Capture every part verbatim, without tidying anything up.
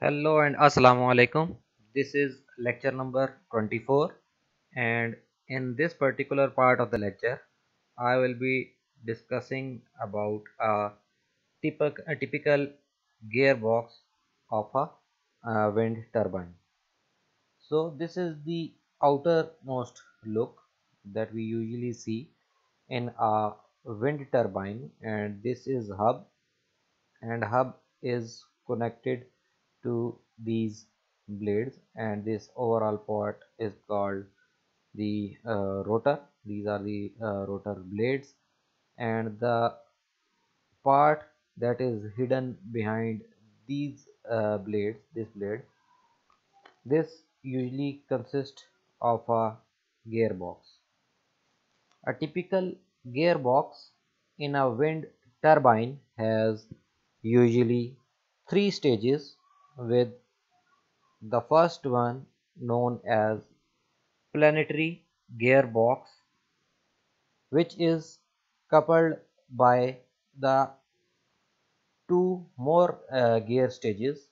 Hello and Assalamualaikum. This is lecture number twenty-four, and in this particular part of the lecture I will be discussing about a typical, a typical gearbox of a uh, wind turbine. So this is the outermost look that we usually see in a wind turbine, and this is hub, and hub is connected to these blades, and this overall part is called the uh, rotor. These are the uh, rotor blades, and the part that is hidden behind these uh, blades, this blade, this usually consists of a gearbox. A typical gearbox in a wind turbine has usually three stages, with the first one known as planetary gearbox, which is coupled by the two more uh, gear stages,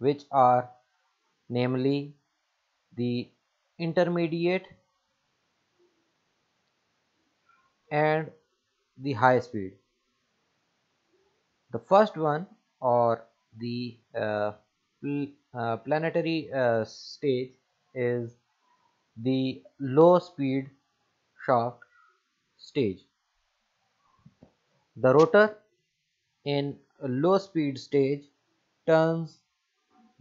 which are namely the intermediate and the high speed. The first one, or the uh, Uh, planetary uh, stage, is the low speed shaft stage. The rotor in low speed stage turns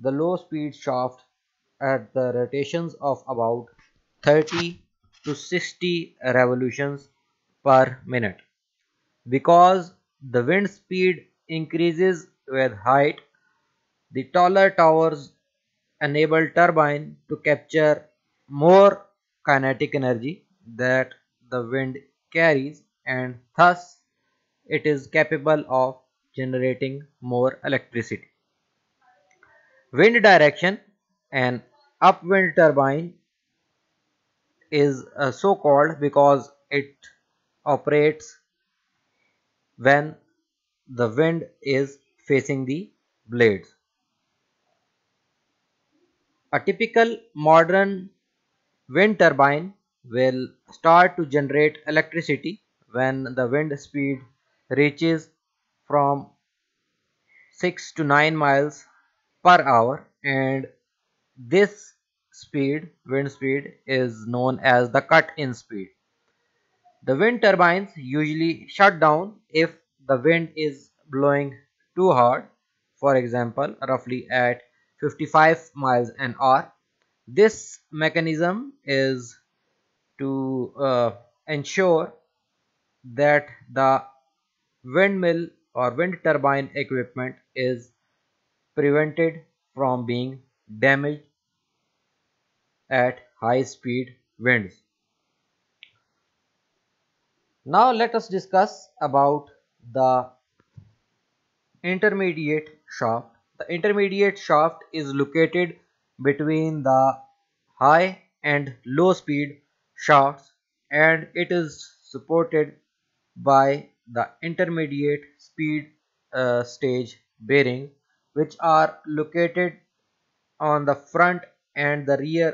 the low speed shaft at the rotations of about thirty to sixty revolutions per minute. Because the wind speed increases with height, the taller towers enable turbine to capture more kinetic energy that the wind carries, and thus it is capable of generating more electricity. Wind direction: an upwind turbine is uh, so called because it operates when the wind is facing the blades. A typical modern wind turbine will start to generate electricity when the wind speed reaches from six to nine miles per hour, and this speed, wind speed, is known as the cut-in speed. The wind turbines usually shut down if the wind is blowing too hard, for example roughly at fifty-five miles an hour. This mechanism is to uh, ensure that the windmill or wind turbine equipment is prevented from being damaged at high speed winds. Now let us discuss about the intermediate shaft. The intermediate shaft is located between the high and low speed shafts, and it is supported by the intermediate speed uh, stage bearings, which are located on the front and the rear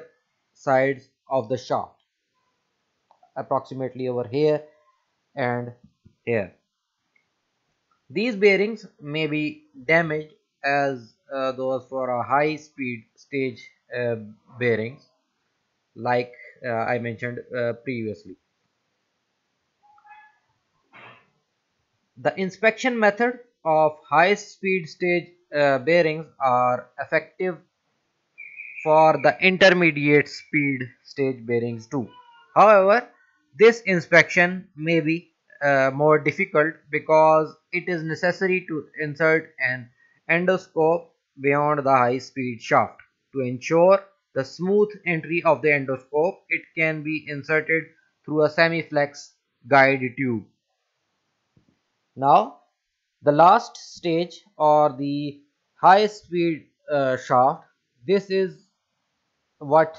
sides of the shaft, approximately over here and here. These bearings may be damaged as uh, those for a high speed stage uh, bearings, like uh, I mentioned uh, previously. The inspection method of high speed stage uh, bearings are effective for the intermediate speed stage bearings too. However, this inspection may be uh, more difficult because it is necessary to insert an endoscope beyond the high speed shaft. To ensure the smooth entry of the endoscope, it can be inserted through a semi flex guide tube. Now the last stage, or the high speed uh, shaft, this is what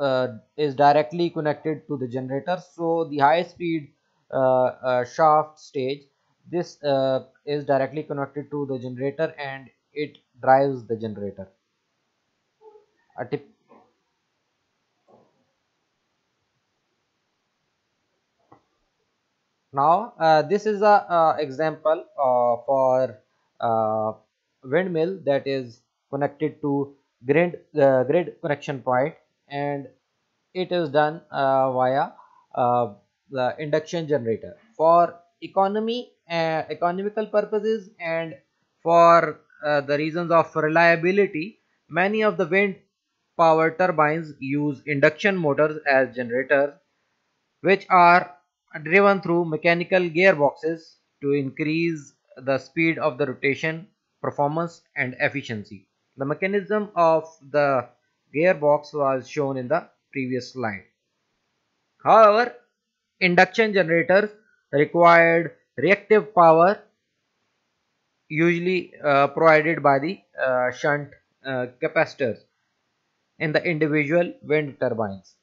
uh, is directly connected to the generator. So the high speed uh, uh, shaft stage, this uh, is directly connected to the generator, and it drives the generator. A tip now, uh, this is a uh, example uh, for uh, windmill that is connected to grid uh, grid connection point, and it is done uh, via uh, the induction generator for economy uh, economical purposes, and for uh, the reasons of reliability. Many of the wind power turbines use induction motors as generators, which are driven through mechanical gearboxes to increase the speed of the rotation, performance and efficiency. The mechanism of the gearbox was shown in the previous slide. However, induction generators required reactive power, usually uh, provided by the uh, shunt uh, capacitors in the individual wind turbines.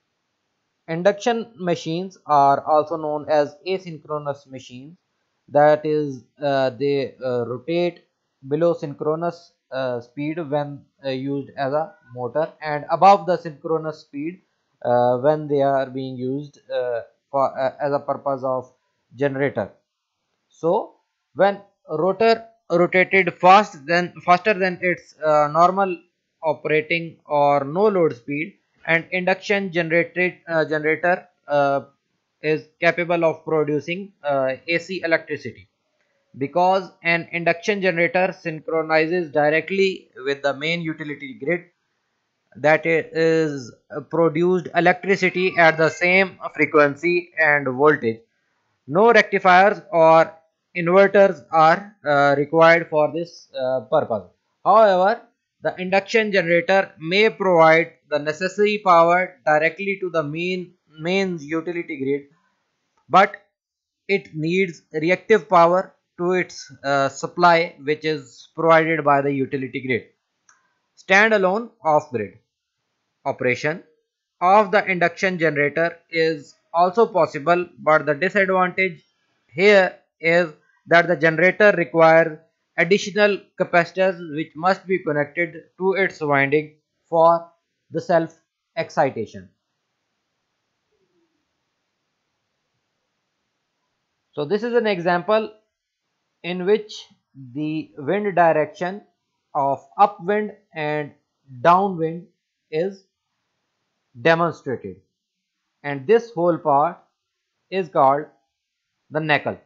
Induction machines are also known as asynchronous machines, that is, uh, they uh, rotate below synchronous uh, speed when uh, used as a motor, and above the synchronous speed uh, when they are being used uh, for uh, as a purpose of generator. So when rotor rotated fast then faster than its uh, normal operating or no load speed, and induction generated uh, generator uh, is capable of producing uh, A C electricity, because an induction generator synchronizes directly with the main utility grid, that is produced electricity at the same frequency and voltage. No rectifiers or inverters are uh, required for this uh, purpose. However, the induction generator may provide the necessary power directly to the main main utility grid, but it needs reactive power to its uh, supply, which is provided by the utility grid. Standalone off-grid operation of the induction generator is also possible, but the disadvantage here is that the generator requires additional capacitors which must be connected to its winding for the self excitation. So this is an example in which the wind direction of upwind and downwind is demonstrated, and this whole part is called the nacelle.